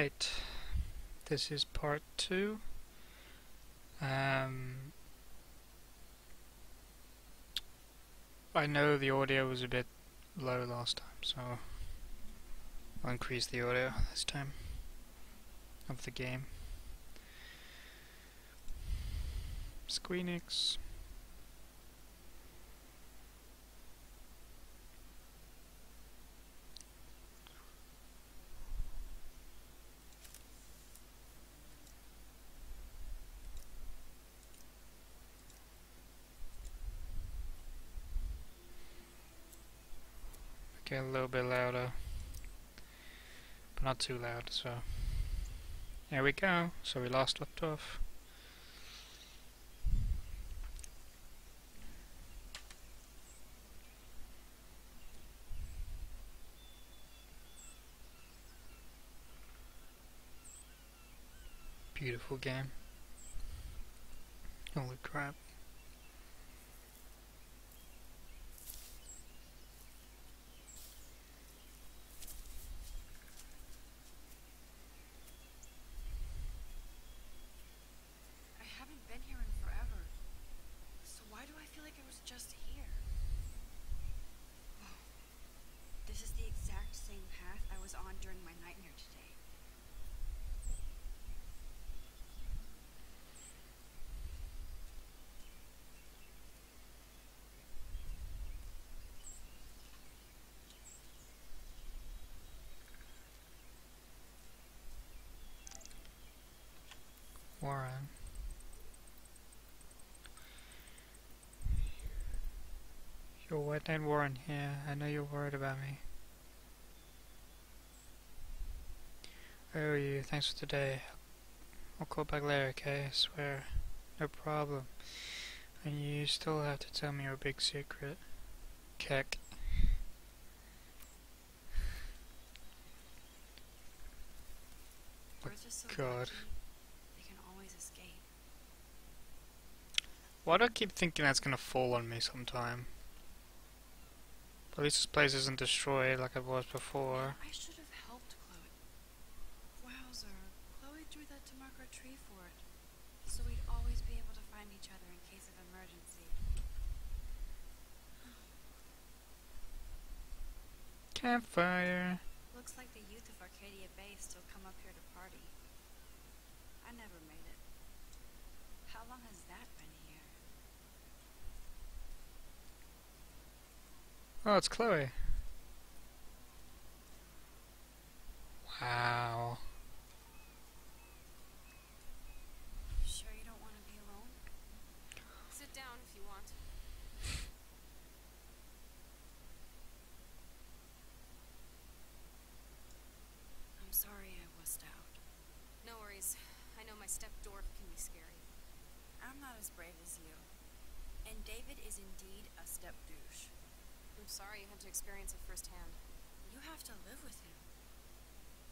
Alright, this is part 2. I know the audio was a bit low last time, so I'll increase the audio this time of the game. Square Enix. Okay, a little bit louder, but not too loud, so there we go. So we last left off. Beautiful game. Holy crap. You're wet and Warren here. I know you're worried about me. I owe you. Thanks for today. I'll call back later, okay? I swear. No problem. And you still have to tell me your big secret. Keck. Oh, God. Why do I keep thinking that's gonna fall on me sometime? At least this place isn't destroyed like it was before. I should have helped Chloe. Wowzer, Chloe drew that to mark our tree fort, so we'd always be able to find each other in case of emergency. Campfire. Looks like the youth of Arcadia Bay still come up here to party. I never made it. How long has that been? Oh, it's Chloe. Wow. Sure you don't want to be alone? Sit down if you want. I'm sorry I wussed out. No worries. I know my stepdorf can be scary. I'm not as brave as you. And David is indeed a step-douche. I'm sorry you had to experience it firsthand. You have to live with him.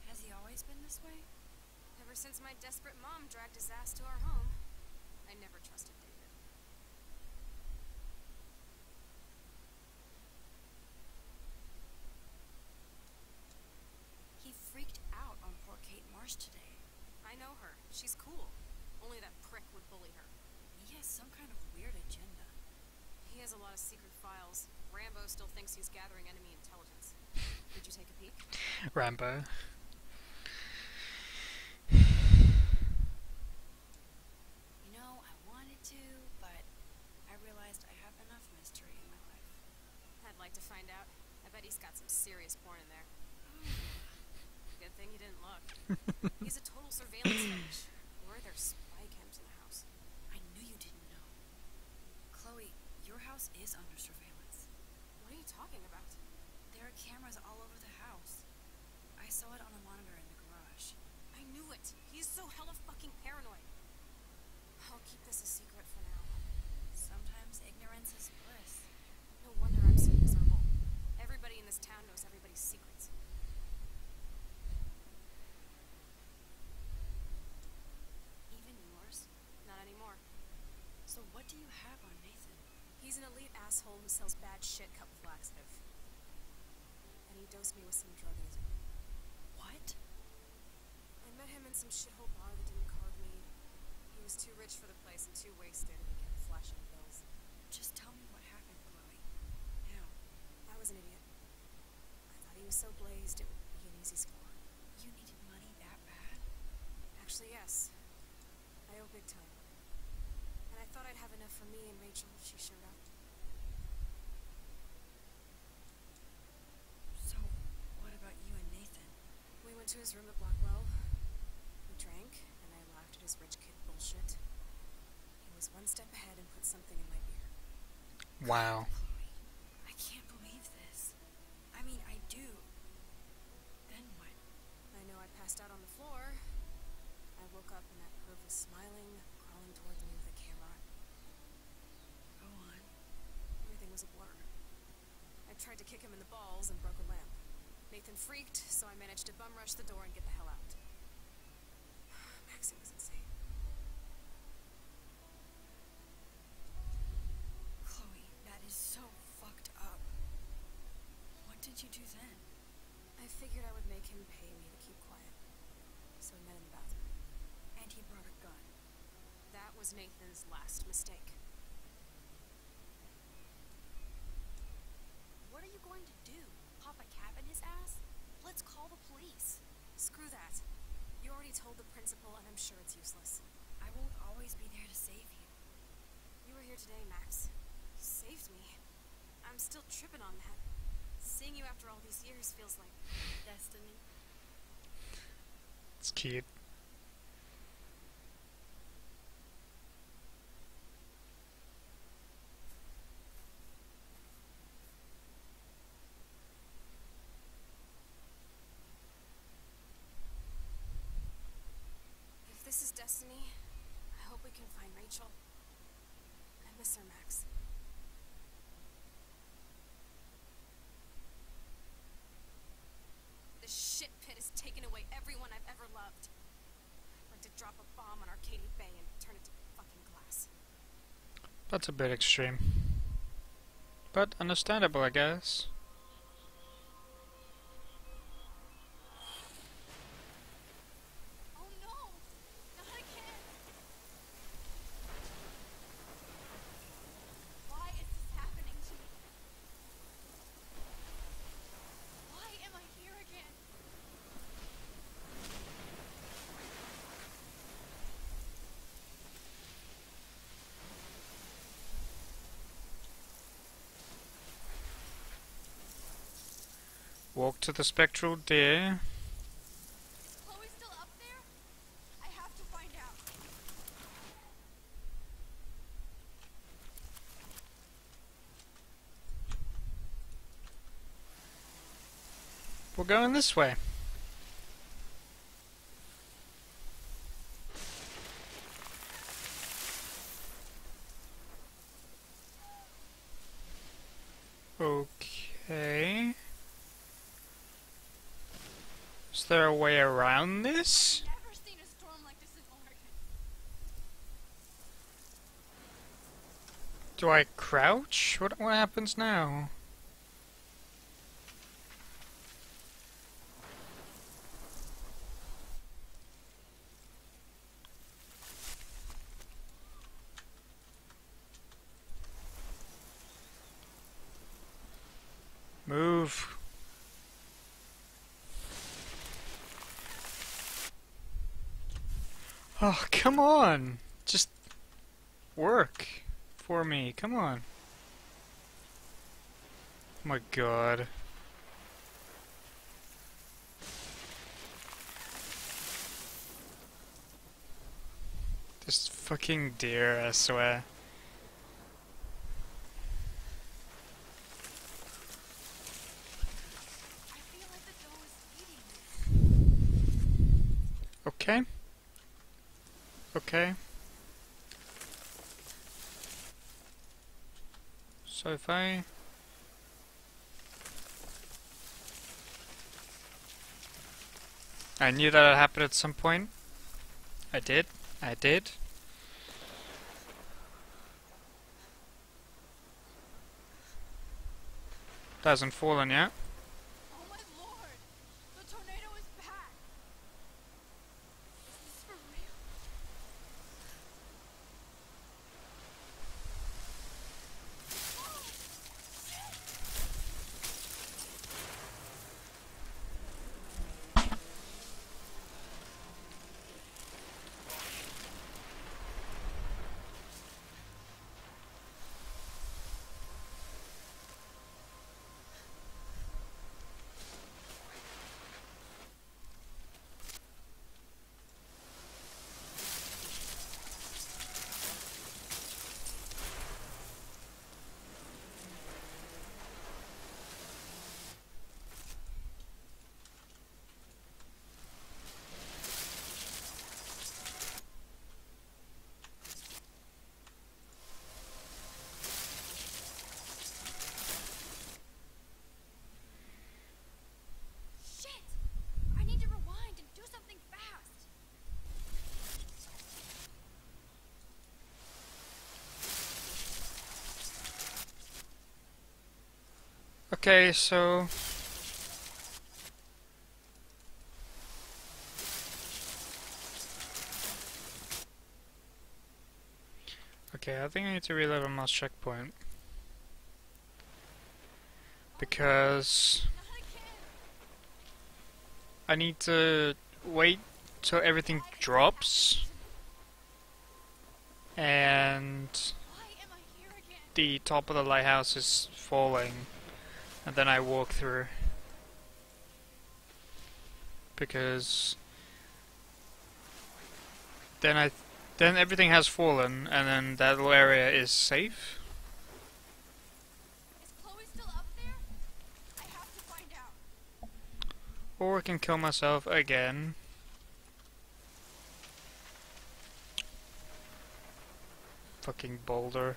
Has he always been this way? Ever since my desperate mom dragged his ass to our home, I never trusted David. He freaked out on poor Kate Marsh today. I know her. She's cool. Only that prick would bully her. He has some kind of weird agenda. He has a lot of secret files. Rambo still thinks he's gathering enemy intelligence. Did you take a peek? Rambo. You know, I wanted to, but I realized I have enough mystery in my life. I'd like to find out. I bet he's got some serious porn in there. Good thing he didn't look. He's a total surveillance fetish. Where are there spy cams in the house? I knew you didn't know. Chloe, your house is under surveillance. What are you talking about? There are cameras all over the house. I saw it on a monitor in the garage. I knew it! He's so hella fucking paranoid. I'll keep this a secret for now. Sometimes ignorance is bliss. No wonder I'm so miserable. Everybody in this town knows everybody's secrets. Even yours? Not anymore. So what do you have on Nathan? He's an elite asshole who sells bad shit cup of laxative. And he dosed me with some drugs. What? I Met him in some shithole bar that didn't card me. He was too rich for the place and too wasted, and he kept flashing bills. Just tell me what happened, Chloe. No, I was an idiot. I thought he was so blazed it would be an easy score. You needed money that bad? Actually, yes. I owe big time. And I thought I'd have enough for me and Rachel if she showed up. So, what about you and Nathan? We went to his room at Blackwell. We drank, and I laughed at his rich kid bullshit. He was one step ahead and put something in my beer. Wow. Chloe, I can't believe this. I mean, I do. Then what? I know I passed out on the floor. I woke up and that perv was smiling, crawling toward me with a camera. Go on. Everything was a blur. I tried to kick him in the balls and broke a lamp. Nathan freaked, so I managed to bum rush the door and get the hell out. Max, it was insane. Chloe, that is so fucked up. What did you do then? I figured I would make him pay me to keep quiet. So we met in the bathroom. And he brought a gun. That was Nathan's last mistake. What are you going to do? Pop a cap in his ass? Let's call the police. Screw that. You already told the principal, and I'm sure it's useless. I won't always be there to save you. You were here today, Max. You saved me. I'm still tripping on that. Seeing you after all these years feels like destiny. It's cute. Destiny, I hope we can find Rachel. I miss her, Max. This shit pit has taken away everyone I've ever loved. I'd like to drop a bomb on Arcadia Bay and turn it to fucking glass. That's a bit extreme. But understandable, I guess. Walk to the spectral deer. Is Chloe still up there? I have to find out. We're going this way. Okay. Is there a way around this? I've never seen a storm like this in Oregon. Do I crouch? What happens now? Move. Oh, come on! Just work for me, come on. Oh my god. This fucking deer, I swear. I feel like the dog is eating. Okay. Okay. So if I... I knew that it happened at some point. I did. It hasn't fallen yet. Oh my lord! The tornado is back! Okay, so... okay, I think I need to relevel my checkpoint. Because... I need to wait till everything drops. And... the top of the lighthouse is falling. And then I walk through. Because... Then everything has fallen, and then that little area is safe. Is Chloe still up there? I have to find out. Or I can kill myself again. Fucking boulder.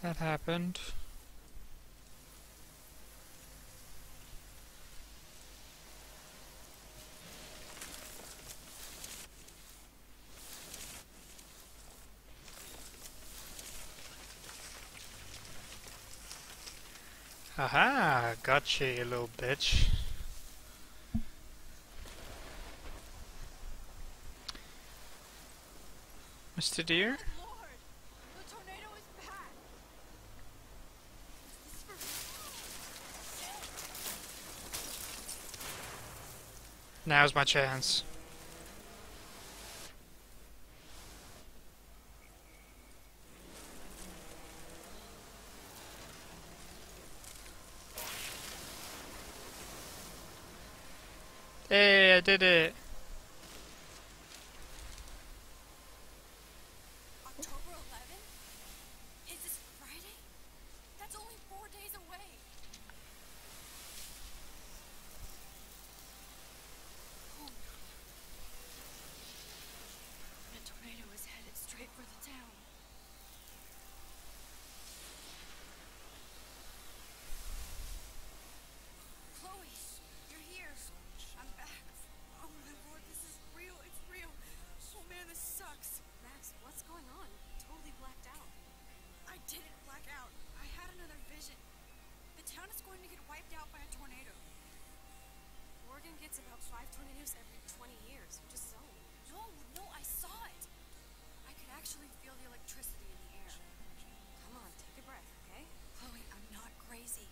That happened. Aha! Gotcha, you little bitch. Mr. Deer? Now's my chance. Hey, I did it. October 11th? Is this Friday? That's only 4 days away. Max, what's going on? Totally blacked out. I didn't black out. I had another vision. The town is going to get wiped out by a tornado. Oregon gets about 5 tornadoes every 20 years. Just so. No, I saw it. I could actually feel the electricity in the air. Come on, take a breath, okay? Chloe, I'm not crazy.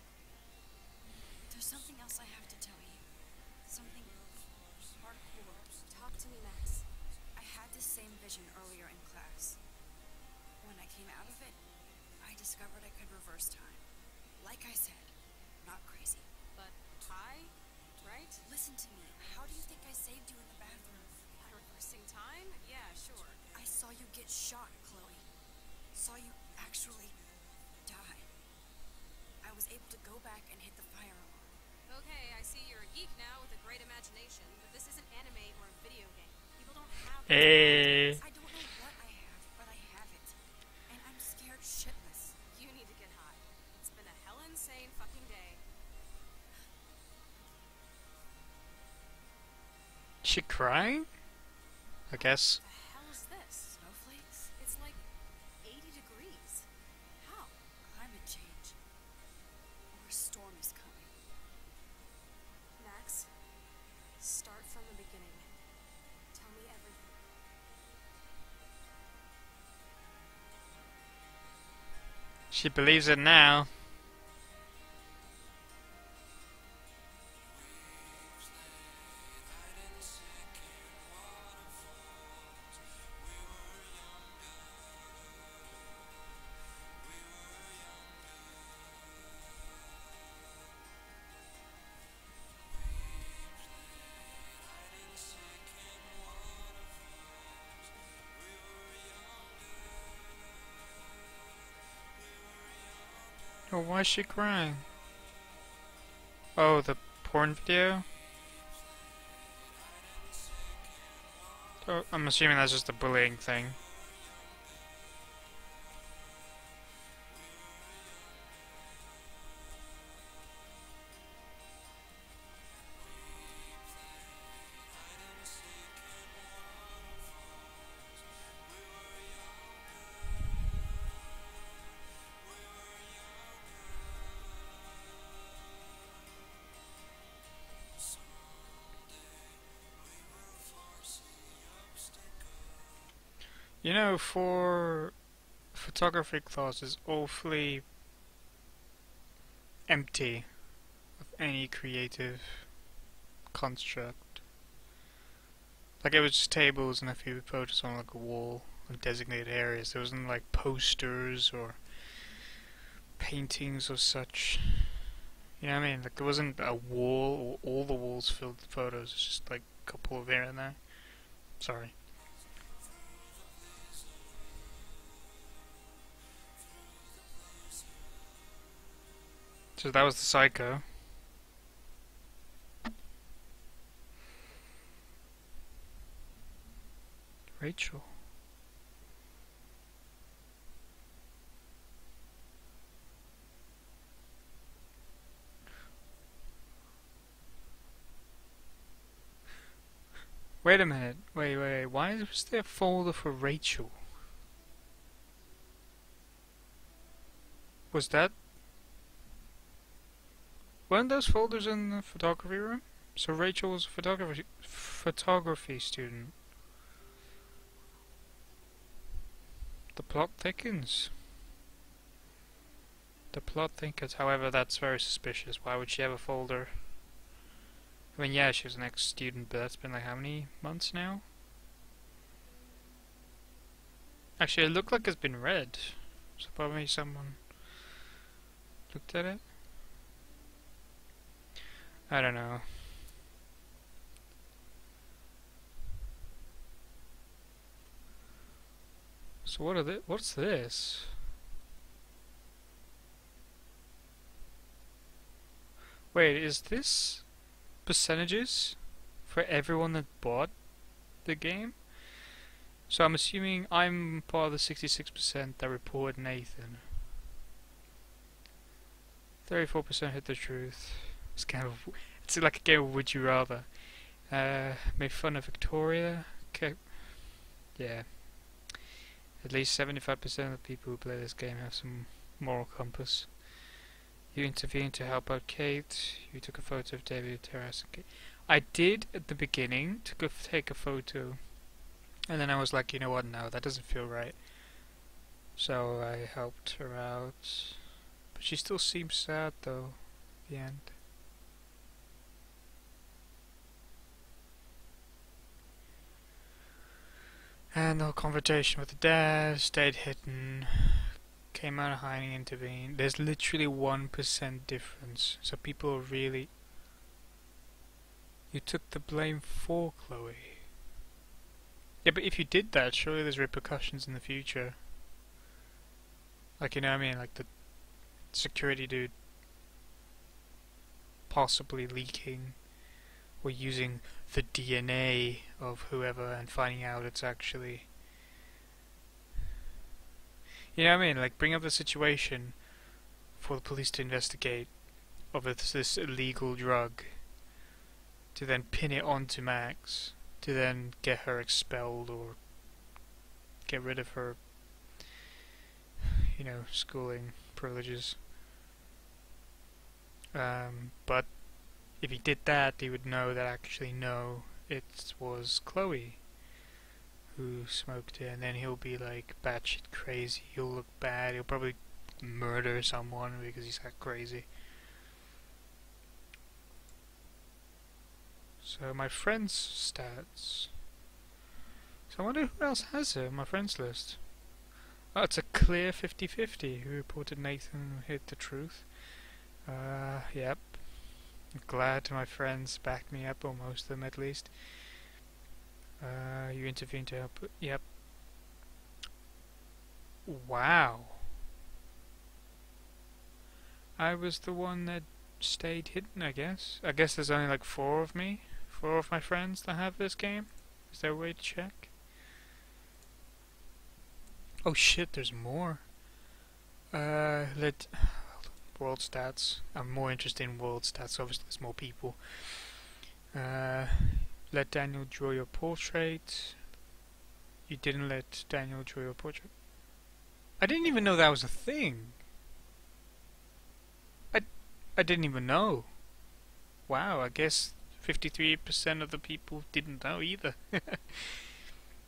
There's something else I have to tell you. Something hard core. Talk to me, Max. I had this same vision earlier in class. When I came out of it, I discovered I could reverse time. Like I said, not crazy. But I, right? Listen to me. How do you think I saved you in the bathroom? By reversing time? Yeah, sure. I saw you get shot, Chloe. Saw you actually die. I was able to go back and hit the fire alarm. Okay, I see you're a geek now with a great imagination, but this isn't anime or a video game. Hey. I don't know what I have, but I have it. And I'm scared shitless. You need to get hot. It's been a hell insane fucking day. She crying? I guess. What the hell is this? Snowflakes? It's like 80 degrees. How? Climate change. Or a storm is coming. Max, start from the beginning. Tell me everything. She believes it now. Oh, why is she crying? Oh, the porn video? Oh, I'm assuming that's just a bullying thing. You know, for photography class is awfully empty of any creative construct. Like, it was just tables and a few photos on like a wall of designated areas. There wasn't like posters or paintings or such. You know what I mean? Like, there wasn't a wall or all the walls filled with photos. It's just like a couple of here and there. Sorry. So that was the psycho. Rachel. Wait a minute, wait, why is there a folder for Rachel? Was that... weren't those folders in the photography room? So Rachel was a photography student. The plot thickens. The plot thickens, however, that's very suspicious. Why would she have a folder? I mean, yeah, she was an ex-student, but that's been like how many months now? Actually, it looked like it's been read. So probably someone looked at it? I don't know. So what are the what's this? Wait, is this percentages for everyone that bought the game? So I'm assuming I'm part of the 66% that reported Nathan. 34% hit the truth. It's kind of it's like a game of Would You Rather. Made fun of Victoria. Okay. Yeah. At least 75% of the people who play this game have some moral compass. You intervened to help out Kate. You took a photo of David harassing Kate. I did at the beginning take a photo, and then I was like, you know what? No, that doesn't feel right. So I helped her out, but she still seems sad though. At the end. And the confrontation with the dad stayed hidden. Came out of hiding, intervened. There's literally 1% difference, so people are really... You took the blame for Chloe. Yeah, but if you did that, surely there's repercussions in the future. Like, you know what I mean? Like the security dude possibly leaking or using the DNA of whoever and finding out it's actually... You know what I mean? Like, bring up the situation for the police to investigate of this illegal drug, to then pin it onto Max, to then get her expelled or get rid of her, you know, schooling privileges. But if he did that, he would know that actually no, it was Chloe who smoked it, and then he'll be like batshit crazy, he'll look bad, he'll probably murder someone because he's that crazy. So my friend's stats. So I wonder who else has it on my friends list. Oh, it's a clear 50-50 who reported Nathan hid the truth. Yep. I'm glad my friends backed me up, or most of them at least. You intervened to help. Yep. Wow. I was the one that stayed hidden, I guess. I guess there's only like four of me. Four of my friends that have this game. Is there a way to check? Oh shit, there's more. Let world stats. I'm more interested in world stats, obviously there's more people. Let Daniel draw your portrait. You didn't let Daniel draw your portrait. I didn't even know that was a thing. I didn't even know. Wow, I guess 53% of the people didn't know either.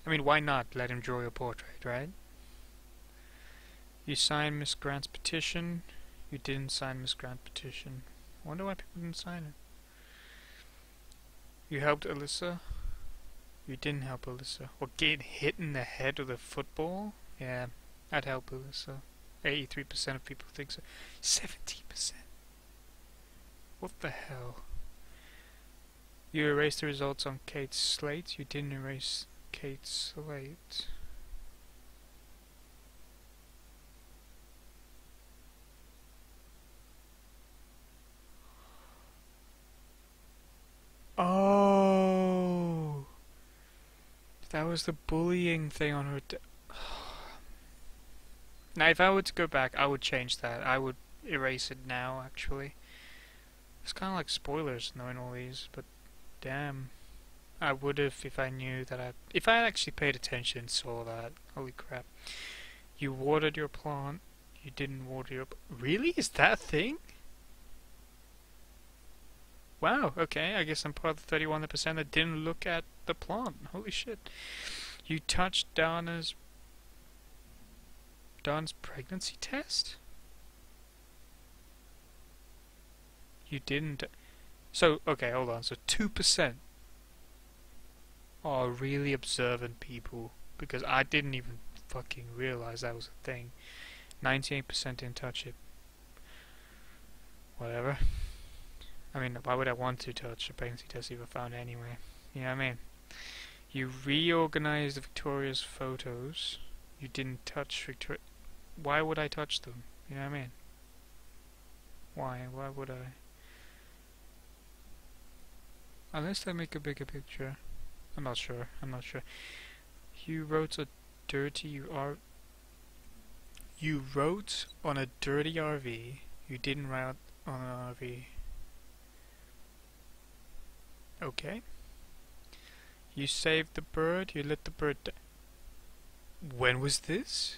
I mean, why not let him draw your portrait, right? You signed Miss Grant's petition. You didn't sign Miss Grant's petition. I wonder why people didn't sign it. You helped Alyssa. You didn't help Alyssa. Or get hit in the head with a football? Yeah, I'd help Alyssa. 83% of people think so. 70%. What the hell? You erased the results on Kate's slate. You didn't erase Kate's slate. Oh, that was the bullying thing on her. Now, if I were to go back, I would change that. I would erase it now, actually. It's kind of like spoilers knowing all these, but damn. I would have if I knew that if I had actually paid attention and saw that. Holy crap. You watered your plant. You didn't water your... Really? Is that a thing? Wow, okay. I guess I'm part of the 31% that didn't look at the plant. Holy shit. You touched Don's pregnancy test? You didn't... So, okay, hold on. So 2% are really observant people, because I didn't even fucking realize that was a thing. 98% didn't touch it. Whatever. I mean, why would I want to touch a pregnancy test if I found it anyway? You know what I mean? You reorganized Victoria's photos. You didn't touch Victoria. Why would I touch them? You know what I mean? Why? Why would I? Unless they make a bigger picture. I'm not sure. I'm not sure. You wrote a dirty RV. You wrote on a dirty RV. You didn't write on an RV. Okay. You saved the bird. You let the bird die. When was this?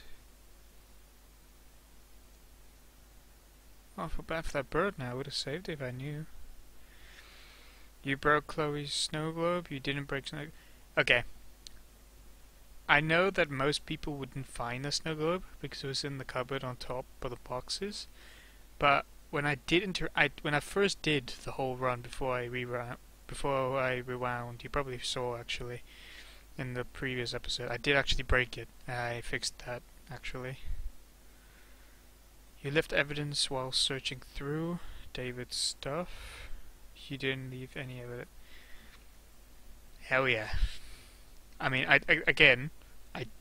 Oh, I feel bad for that bird now. I would have saved it if I knew. You broke Chloe's snow globe. You didn't break snow... Okay. I know that most people wouldn't find the snow globe because it was in the cupboard on top of the boxes. But when I did when I first did the whole run before I rewound, you probably saw actually in the previous episode, I did actually break it. I fixed that actually. You left evidence while searching through David's stuff. You didn't leave any of it. Hell yeah. I mean, I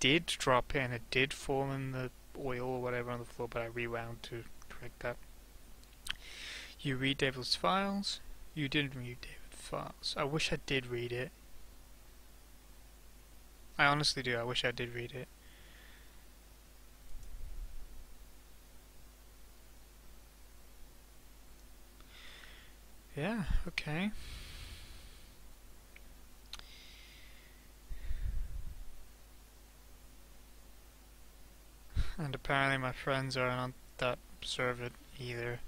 did drop it and it did fall in the oil or whatever on the floor, but I rewound to correct that. You read David's files. You didn't read David's files. I wish I did read it. I honestly do. I wish I did read it. Yeah, okay. And apparently my friends are not that observant either.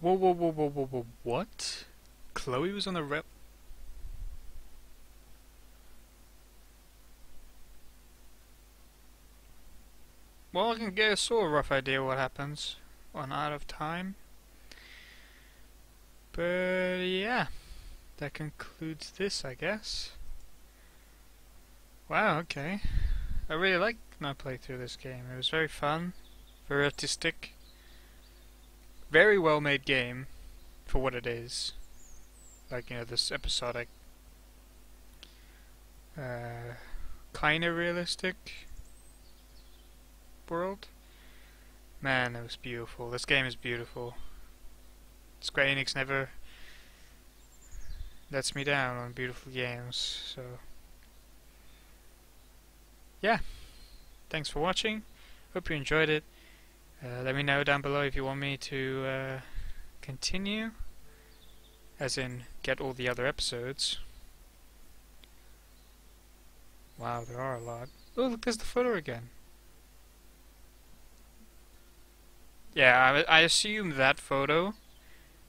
Whoa, whoa, whoa, whoa, whoa, whoa, what? Chloe was on the rep. Well, I can get a sort of rough idea what happens. Run out of time. But yeah, that concludes this, I guess. Wow, okay. I really liked my playthrough this game. It was very fun, very artistic. Very well made game for what it is. Like, you know, this episodic, kinda realistic world. Man, it was beautiful. This game is beautiful. Square Enix never lets me down on beautiful games, so yeah. Thanks for watching. Hope you enjoyed it. Let me know down below if you want me to continue, as in get all the other episodes. Wow, there are a lot. Oh, look, there's the footer again. Yeah, I assume that photo,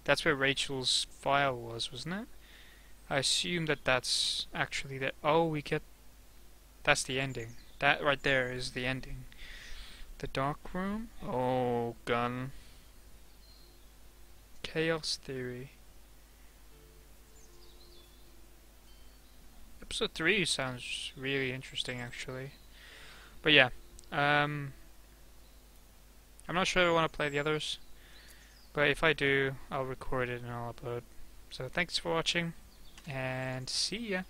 that's where Rachel's file was, wasn't it? I assume that that's actually the... Oh, we get... That's the ending. That right there is the ending. The dark room? Oh, gun. Chaos theory. Episode 3 sounds really interesting, actually. But yeah, I'm not sure if I want to play the others, but if I do, I'll record it and I'll upload. So thanks for watching, and see ya!